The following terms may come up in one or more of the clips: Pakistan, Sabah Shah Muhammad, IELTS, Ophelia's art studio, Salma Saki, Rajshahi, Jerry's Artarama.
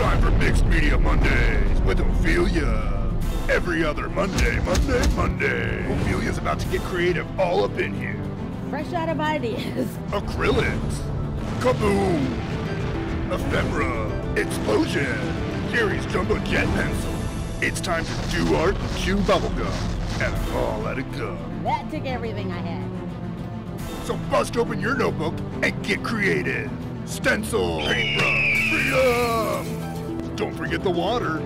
time for Mixed Media Mondays with Ophelia. Every other Monday. Ophelia's about to get creative all up in here. Fresh out of ideas. Acrylics. Kaboom. Ephemera. Explosion. Jerry's Jumbo Jet Pencil. It's time to do art, chew bubblegum, and I'm all out of gum. That took everything I had. So bust open your notebook and get creative. Stencil. Paintbrush. Freedom. Don't forget the water.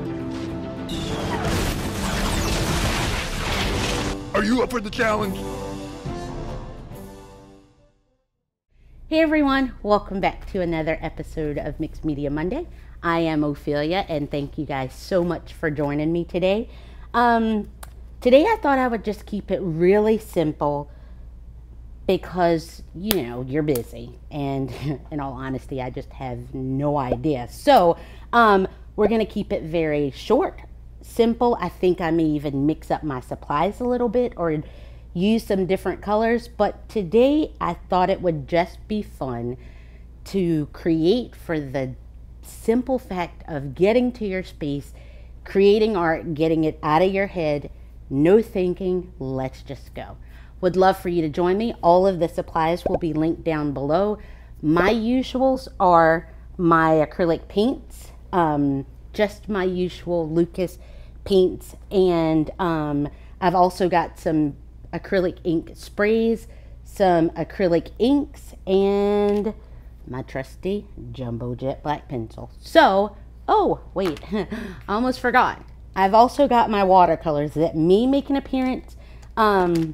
Are you up for the challenge? Hey everyone, welcome back to another episode of Mixed Media Monday. I am Ophelia and thank you guys so much for joining me today. Today I thought I would just keep it really simple because, you know, you're busy and in all honesty, I just have no idea. So we're gonna keep it very short, simple. I think I may even mix up my supplies a little bit or use some different colors, but today I thought it would just be fun to create for the simple fact of getting to your space, creating art, getting it out of your head, no thinking, let's just go. Would love for you to join me. All of the supplies will be linked down below. My usuals are my acrylic paints, just my usual Lucas paints, and I've also got some acrylic ink sprays, some acrylic inks, and my trusty Jumbo Jet black pencil. So, oh, wait, I almost forgot. I've also got my watercolors that may make an appearance. I'm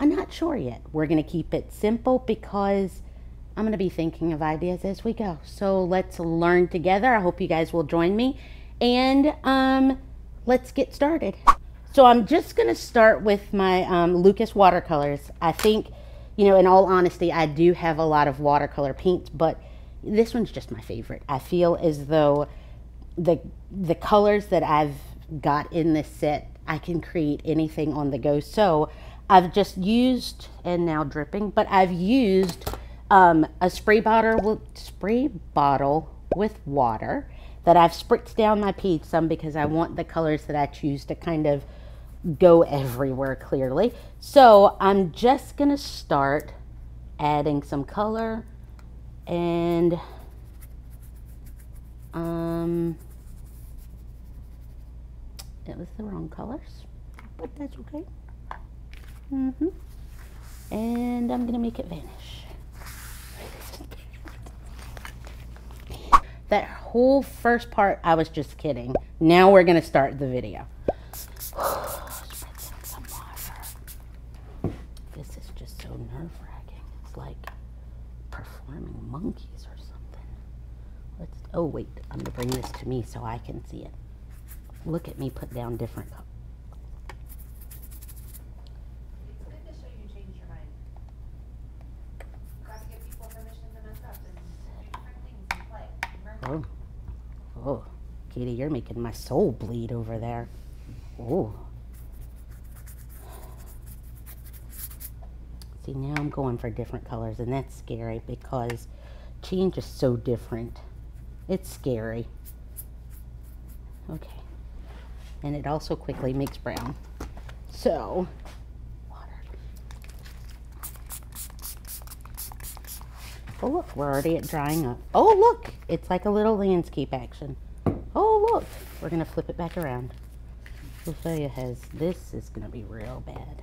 not sure yet. We're gonna keep it simple because I'm gonna be thinking of ideas as we go. So let's learn together. I hope you guys will join me and let's get started. So I'm just gonna start with my Lucas watercolors. I think, you know, in all honesty, I do have a lot of watercolor paints, but this one's just my favorite. I feel as though the colors that I've got in this set, I can create anything on the go. So I've just used, and now dripping, but I've used a spray bottle with water that I've spritzed down my page some because I want the colors that I choose to kind of go everywhere clearly. So I'm just gonna start adding some color and it was the wrong colors, but that's okay. And I'm gonna make it vanish. That whole first part, I was just kidding. Now we're gonna start the video. This is just so nerve-wracking. It's like performing monkeys or something. Let's, oh wait, I'm gonna bring this to me so I can see it. Look at me put down different colors. It's good to show you change your mind. You gotta give people permission to mess up and do different things and play. Remember? Oh, Katie, you're making my soul bleed over there. Oh. See, now I'm going for different colors, and that's scary because change is so different. It's scary. Okay. And it also quickly makes brown. So, water. Oh, look, we're already at drying up. Oh, look, it's like a little landscape action. Oh, look, we're going to flip it back around. Ophelia has, this is going to be real bad.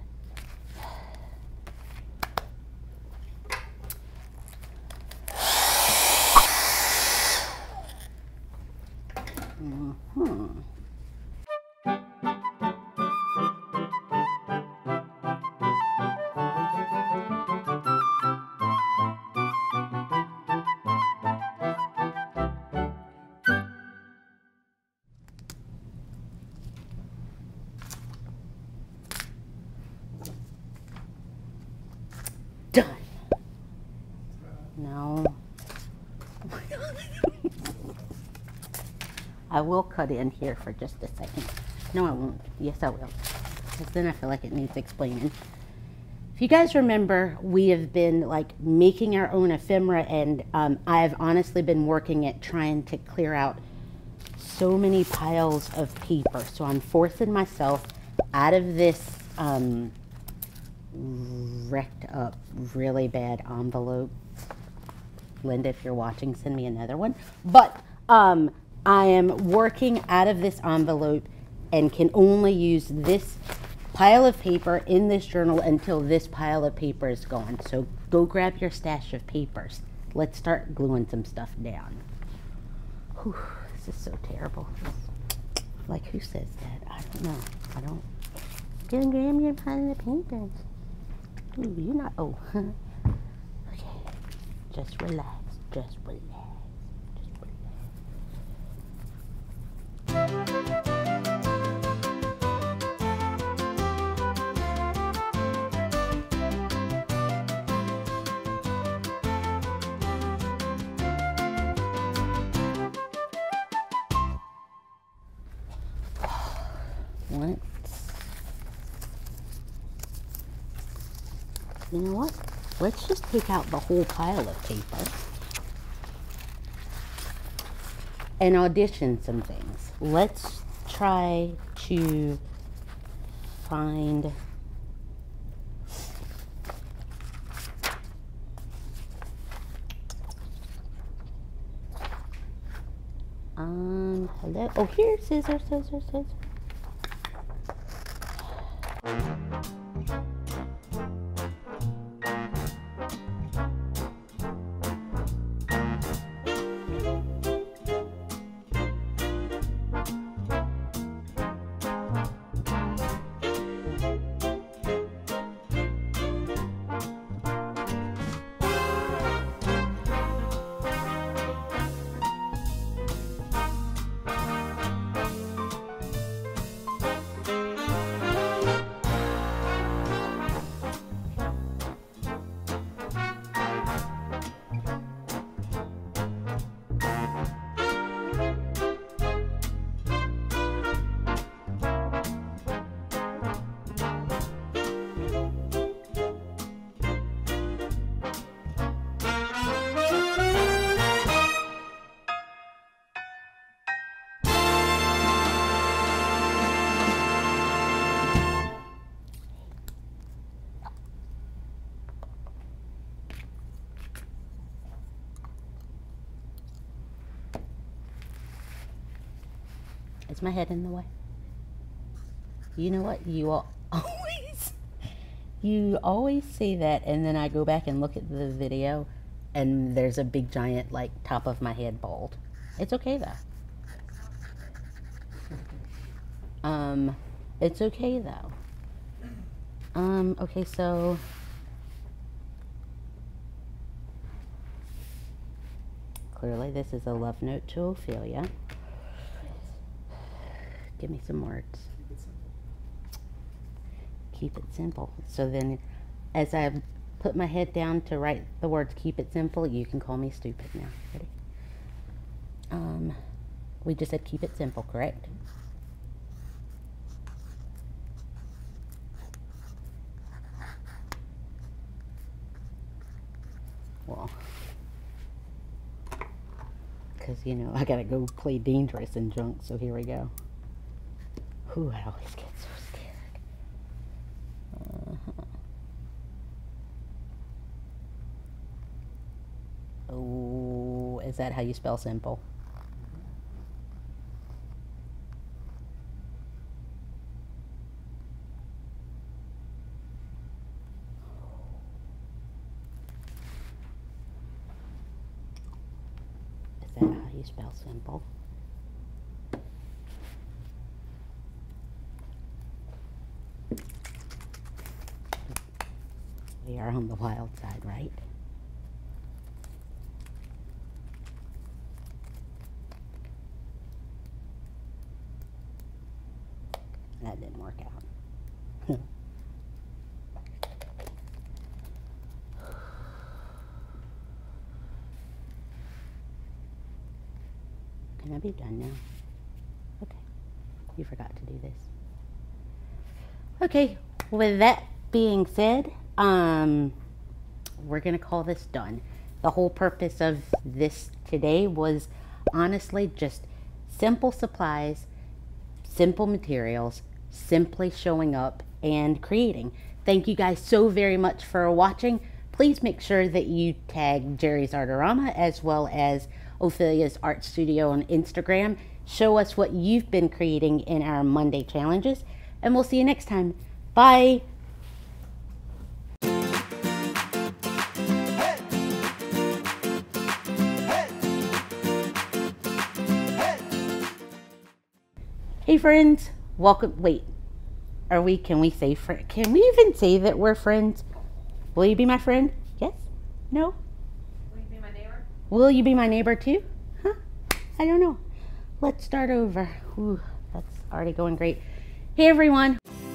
I will cut in here for just a second. No, I won't. Yes, I will. Because then I feel like it needs explaining. If you guys remember, we have been like making our own ephemera, and I've honestly been working at trying to clear out so many piles of paper. So I'm forcing myself out of this wrecked up, really bad envelope. Linda, if you're watching, send me another one. But I am working out of this envelope and can only use this pile of paper in this journal until this pile of paper is gone. So go grab your stash of papers. Let's start gluing some stuff down. Whew, this is so terrible. Like, who says that? I don't know. I don't. Don't grab your pile of papers. Ooh, you're not. Oh. Okay. Just relax. Just relax. You know what? Let's just take out the whole pile of paper and audition some things. Let's try to find hello. Oh, here, scissors. Is my head in the way? You know what? You always say that, and then I go back and look at the video, and there's a big giant like top of my head bald. It's okay though. It's okay though. Okay, so clearly this is a love note to Ophelia. Give me some words. Keep it simple. So then, as I put my head down to write the words keep it simple, you can call me stupid now. Ready? We just said keep it simple, correct? Well, because, you know, I gotta go play dangerous and junk, so here we go. Ooh, I always get so scared. Oh, is that how you spell simple? Is that how you spell simple? We are on the wild side, right? That didn't work out. Can I be done now? Okay. You forgot to do this. Okay, with that being said, We're gonna call this done. The whole purpose of this today was honestly just simple supplies, simple materials, simply showing up and creating. Thank you guys so very much for watching. Please make sure that you tag Jerry's Artarama as well as Ophelia's Art Studio on Instagram. Show us what you've been creating in our Monday challenges, and we'll see you next time. Bye. Hey friends, welcome. Wait, are we? Can we say friend? Can we even say that we're friends? Will you be my friend? Yes? No? Will you be my neighbor? Will you be my neighbor too? Huh? I don't know. Let's start over. Ooh, that's already going great. Hey everyone.